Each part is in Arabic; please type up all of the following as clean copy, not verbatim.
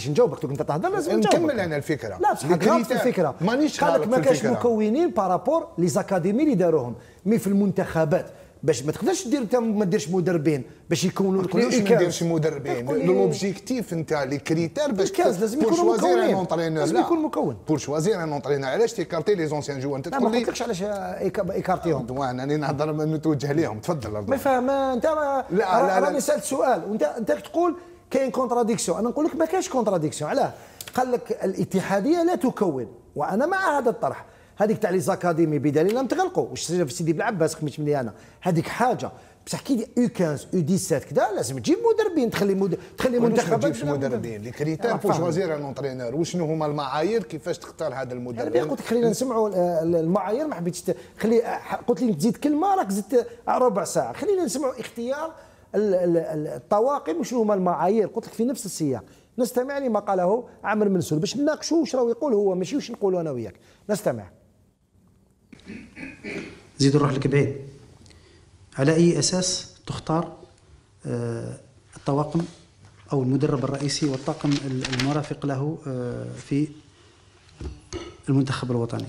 ايش نجاوبك توك انت تهضر لازم نكمل انا الفكره. لا بصح غلطت الفكره، مانيش غلط. ما كانش مكونين بارابور لي زاكاديمي اللي داروهم مي في المنتخبات، باش ما تقدرش دير انت ما ديرش مدربين باش يكونوا لك. ما ديرش مدربين، لوبجيكتيف نتاع لي كريتير باش لازم يكونوا مكونين، لازم يكون مكون بور شوازير ان اونترينور. علاش تيكارتي لي زونسيان جوان؟ انت تقول لي ما قلتلكش علاش ايكارتيهم. انا نهضر نتوجه ليهم. تفضل. ما فاهم انت. راني سالت سؤال وانت تقول كاين كونتراديكسيون. انا نقول لك ما كاينش كونتراديكسيون. علاه؟ قال لك الاتحاديه لا تكون، وانا مع هذا الطرح. هذيك تاع لي زاكاديمي بدليل لم تغلقوا واش سيدي بالعباس خميت ملي انا هذيك حاجه. بصح كي يو 15 يو 17 كذا لازم تجيب مدربين، تخلي منتخبات. ما تجيبش مدربين لي كريتير بور شوازير ان اونترينور. وشنو هما المعايير كيفاش تختار هذا المدرب؟ انا قلت لك خلينا نسمعوا المعايير. ما حبيتش خلي قلت لي تزيد كلمه راك زدت ربع ساعه. خلينا نسمعوا اختيار الطواقم وشنو هما المعايير. قلت لك في نفس السياق نستمع لما قاله عمر منسول باش نناقشوا واش راهو يقول هو، ماشي واش نقولوا انا وياك. نستمع. زيد نروح لك بعيد. على اي اساس تختار الطواقم او المدرب الرئيسي والطاقم المرافق له في المنتخب الوطني؟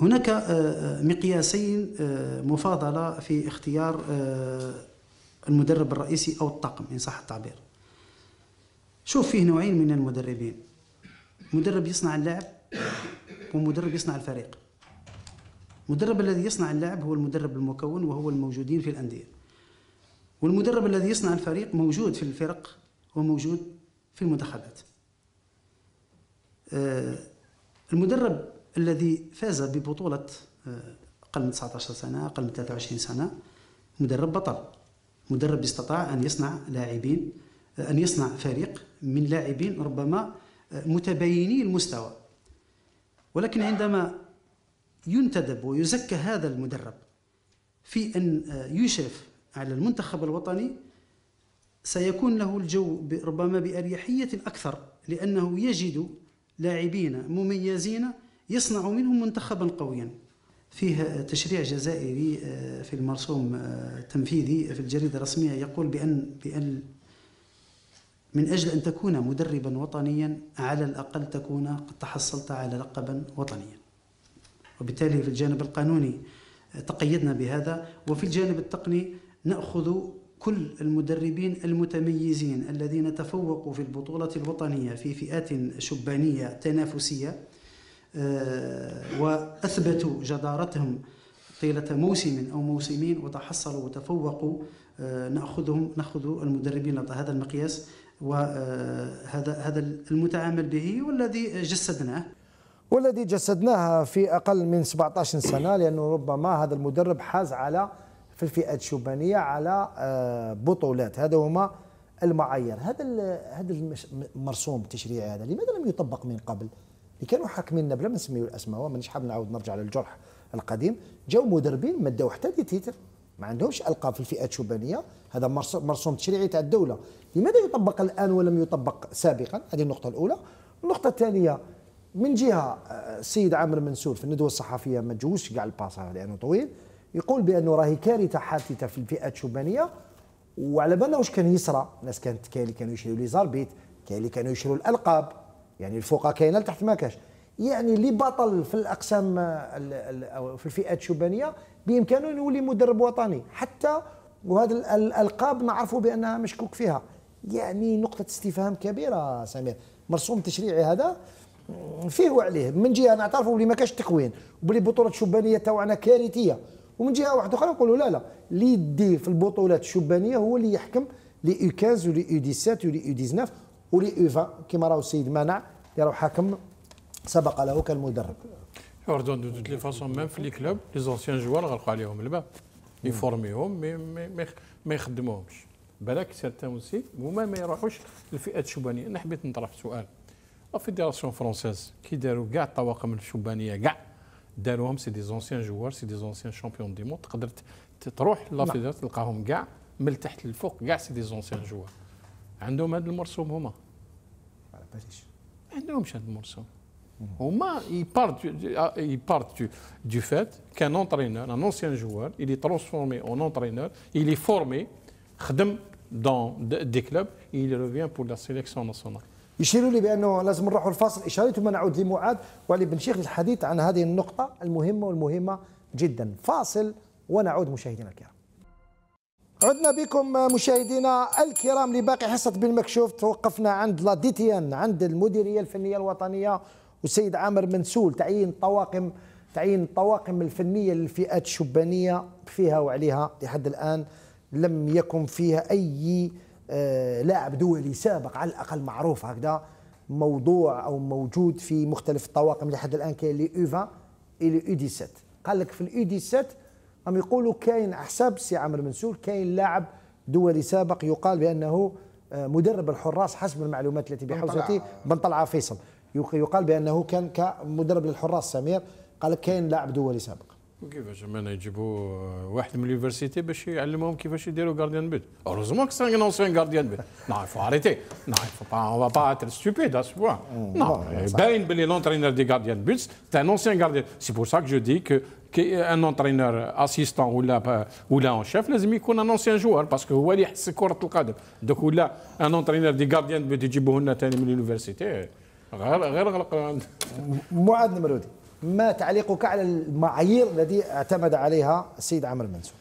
هناك مقياسين مفاضله في اختيار المدرب الرئيسي او الطاقم ان صح التعبير. شوف فيه نوعين من المدربين، مدرب يصنع اللعب ومدرب يصنع الفريق. المدرب الذي يصنع اللعب هو المدرب المكون وهو الموجودين في الأندية، والمدرب الذي يصنع الفريق موجود في الفرق وموجود في المنتخبات. المدرب الذي فاز ببطولة أقل من 19 سنة أقل من 23 سنة مدرب بطل، مدرب استطاع أن يصنع لاعبين، أن يصنع فريق من لاعبين ربما متبايني المستوى. ولكن عندما ينتدب ويزكى هذا المدرب في أن يشرف على المنتخب الوطني سيكون له الجو ربما بأريحية أكثر، لأنه يجد لاعبين مميزين يصنع منهم منتخبا قويا. فيه تشريع جزائري في المرسوم التنفيذي في الجريدة الرسمية يقول بأن من أجل أن تكون مدربا وطنيا على الأقل تكون قد تحصلت على لقبا وطنيا. وبالتالي في الجانب القانوني تقيدنا بهذا، وفي الجانب التقني نأخذ كل المدربين المتميزين الذين تفوقوا في البطولة الوطنية في فئات شبانية تنافسية وأثبتوا جدارتهم طيلة موسم أو موسمين وتحصلوا وتفوقوا، نأخذ المدربين على هذا المقياس، وهذا المتعامل به والذي جسدناه. والذي جسدناها في أقل من 17 سنة، لأنه ربما هذا المدرب حاز على في الفئات الشبانية على بطولات. هذا هما المعايير. هذا المرسوم التشريعي هذا لماذا لم يطبق من قبل؟ اللي كانوا حاكميننا بلا ما نسميو الأسماء، ومانيش حاب نعاود نرجع للجرح القديم. جاو مدربين ما داو حتى تيتر، ما عندهمش ألقاب في الفئات الشبانية. هذا مرسوم تشريعي تاع الدولة، لماذا يطبق الآن ولم يطبق سابقا؟ هذه النقطة الأولى. النقطة الثانية، من جهه السيد عامر منسور في الندوه الصحفيه ما تجوزش كاع الباسا لانه طويل، يقول بانه راهي كارثه حادثه في الفئات الشبانيه. وعلى بالنا واش كان يصرى، الناس كاين اللي كانوا يشريوا لي زاربيت، كاين اللي كانوا يشريوا الالقاب، يعني الفوقه كاينه لتحت ما كاش. يعني اللي بطل في الاقسام او في الفئات الشبانيه بامكانه يولي مدرب وطني حتى، وهذا الالقاب نعرفوا بانها مشكوك فيها. يعني نقطه استفهام كبيره سمير. مرسوم تشريعي هذا فيه وعليه، من جهه نعترفوا بلي ما كاش تكوين وبلي بطوله الشبانيه تاعنا كارثيه، ومن جهه واحده اخرى نقولوا لا اللي يدي في البطولات الشبانيه هو اللي يحكم لي يو 15 ولي يو 17 ولي يو 19 ولي يو 20 كيما راهو السيد منع اللي راهو حاكم سبق له كالمدرب. اردون دو توت لي فاسون ميم في لي كلوب لي زونسيان جوار غلقوا عليهم الباب يفورميهم ما يخدموهمش. بالك سيرتان اوسي هما ما يروحوش للفئات الشبانيه. انا حبيت نطرح سؤال، الفيدراسيون فرونسيز كي داروا كاع الطواقم الشبانيه كاع داروهم سي دي زونسيان جوار، سي دي زونسيان شامبيون دي موند. تقدر تروح لافيدراسيون تلقاهم كاع من تحت للفوق كاع سي دي زونسيان جوار. عندهم هذا المرسوم هما؟ على باليش ما عندهمش هذا المرسوم. هما يبارت دو فات كان اونترينور ان اونسيان جوار اللي ترانسفورمي اون اونترينور اللي فورمي خدم دون دي كلوب اللي ريفيان بور لا سيليكسيون ناسيونال. يشيروا لي بانه لازم نروحوا الفاصل اشاري ثم نعود لمعاذ ولبن شيخ للحديث عن هذه النقطه المهمه والمهمه جدا. فاصل ونعود مشاهدينا الكرام. عدنا بكم مشاهدينا الكرام لباقي حصه بالمكشوف. توقفنا عند لا دي تي ان عند المديريه الفنيه الوطنيه والسيد عامر منسول، تعيين طواقم الفنيه للفئات الشبانيه فيها وعليها. لحد الان لم يكن فيها اي لاعب دولي سابق على الاقل معروف هكذا موضوع او موجود في مختلف الطواقم. لحد الان كاين لي او 20 اي لي او 17. قال لك في الاو 17 هم يقولوا كاين على حساب السي عامر منسول كاين لاعب دولي سابق يقال بانه مدرب الحراس حسب المعلومات التي بحوزتي بن طلعه فيصل، يقال بانه كان كمدرب للحراس سمير. قال لك كاين لاعب دولي سابق. كيفاش مانا يجيبوا واحد من اليونيفرسيتي باش يعلمهم كيفاش يديروا غارديان بيت؟ هوروزمون كو سان انسيان غارديان بيت. نو فو اريتي، نو فو با اون با اتر ستوبيد ا سوا. نو باين بلي لونترينور دي غارديان بيت تاع انسيان غارديان. سي بور سا كو جو دي كو ان انترينور اسيستون ولا اون شيف لازم يكون ان انسيان جوار باسكو هو اللي يحس كره القدم. دوك ولا ان انترينور دي غارديان بيت يجيبوه لنا ثاني من اليونيفرسيتي غير غلق. معاذ المرودي، ما تعليقك على المعايير التي اعتمد عليها السيد عامر منسول؟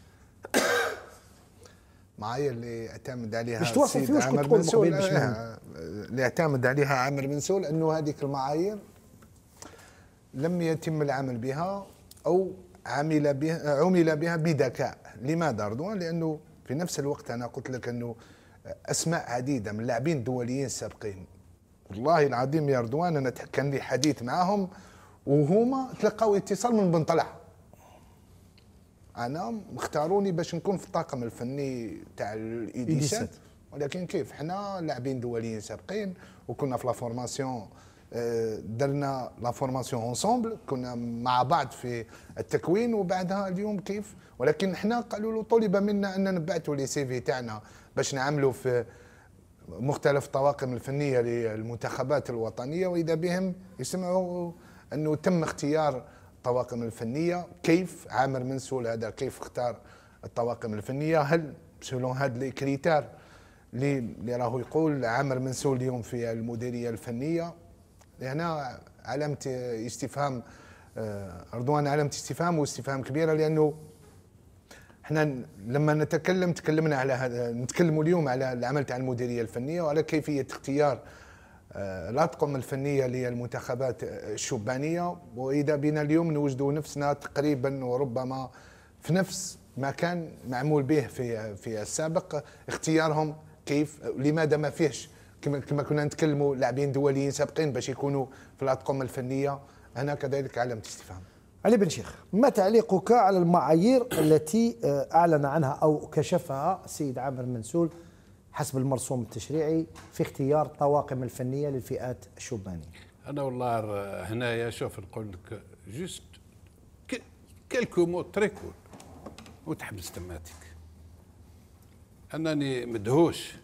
معايير اللي اعتمد عليها السيد عامر منسول، اللي اعتمد عليها عامر منسول انه هذيك المعايير لم يتم العمل بها او عمل بها بذكاء. لماذا رضوان؟ لانه في نفس الوقت انا قلت لك انه اسماء عديده من لاعبين دوليين سابقين والله العظيم يا رضوان انا كان لي حديث معاهم وهما تلقاو اتصال من بن طلعه. انا اختاروني باش نكون في الطاقم الفني تاع الايديسات، ولكن كيف حنا لاعبين دوليين سابقين وكنا في لا فورماسيون، درنا لا فورماسيون اونسومبل، كنا مع بعض في التكوين وبعدها اليوم كيف. ولكن حنا قالوا له طلب منا ان نبعثوا لي سي في تاعنا باش نعملوا في مختلف الطواقم الفنيه للمنتخبات الوطنيه، واذا بهم يسمعوا انه تم اختيار الطواقم الفنيه. كيف عامر منسول هذا كيف اختار الطواقم الفنيه؟ هل سولون هاد لي كريتار اللي راهو يقول عامر منسول اليوم في المديريه الفنيه؟ هنا علامه استفهام رضوان، علامه استفهام واستفهام كبيره، لانه احنا لما نتكلم تكلمنا على هذا، نتكلموا اليوم على العمل تاع المديريه الفنيه وعلى كيفيه اختيار الأطقم الفنية للمنتخبات الشبانية، وإذا بنا اليوم نوجدوا نفسنا تقريبا وربما في نفس ما كان معمول به في السابق. اختيارهم كيف؟ لماذا ما فيهش كما كنا نتكلموا لاعبين دوليين سابقين باش يكونوا في الأطقم الفنية؟ هنا كذلك علامة استفهام. علي بن شيخ، ما تعليقك على المعايير التي أعلن عنها أو كشفها السيد عامر منسول حسب المرسوم التشريعي في اختيار الطواقم الفنيه للفئات الشبانيه؟ انا والله هنايا شوف نقول لك جوست كالكو مو تري كول وتحبس تماتك. انني مدهوش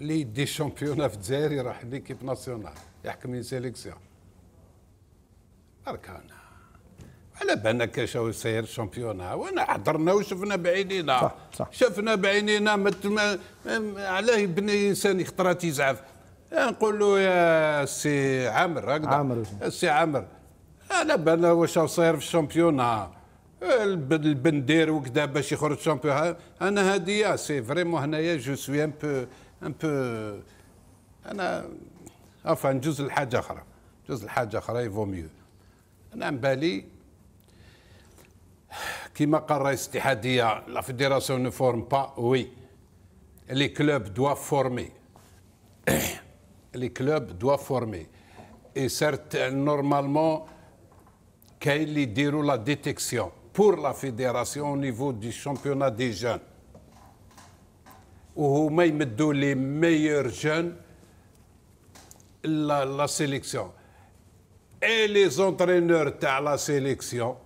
اللي يدي شامبيونا في الجزائر يروح ليكيب ناسيونال يحكم لي سيليكسيون. برك انا على بالنا كاش هو يسير شامبيونا، وانا حضرنا وشفنا بعينينا. صح صح. شفنا بعينينا علاه بني انسان يخطرات يزعف. نقول له يا سي عامر هكذا، السي عامر على بالنا واش هو صاير في الشامبيونا البندير وكذا باش يخرج شامبيونا. انا هادي سي فريمون هنايا جو سوي ان بو انا افان جوز الحاجه اخرى يفو ميو. انا على بالي كما قال الرئيس الاتحاديه لا فيديراسيون نو فورم با وي لي كلوب دوا فورمي لي كلوب دوا فورمي اي سيرت نورمالمون كاين اللي يديروا لا ديتيكسيون بور لا فيديراسيون او نيفو دي شامبيونا دي جون وهما يمدوا لي ميور جون لا سيليكسيون اي لي زونترينور تاع لا سيليكسيون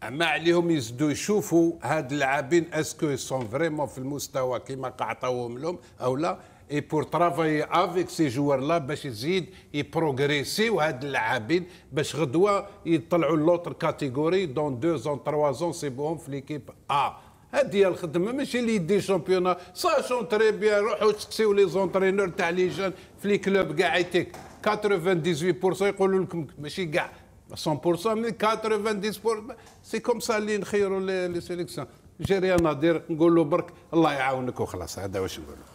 ما عليهم يزدوا يشوفوا هاد اللاعبين اسكو سون فريمون في المستوى كيما قعطاوهم لهم او لا، اي بور ترافاي افيك سي جوار لا باش يزيد يبروغريسيو هاد اللاعبين باش غدوه يطلعوا لوطر كاتيجوري دون 2 زون 3 زون سيبوهم في ليكيب ا هذه الخدمه ماشي اللي يدي شامبيونا ساشون تري بيان. روحوا تسقسيو لي زونترينور تاع لي جون في لي كلوب كاع يتيك 98% يقولوا لكم ماشي كاع 100% مي 90%. سي كوم سا اللي نخيروا لي سيليكسيون. جي ريان ندير، نقول له برك الله يعاونك وخلاص. هذا واش نقولوا.